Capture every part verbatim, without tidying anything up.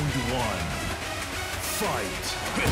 Round one. Fight. Fight!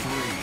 Fight!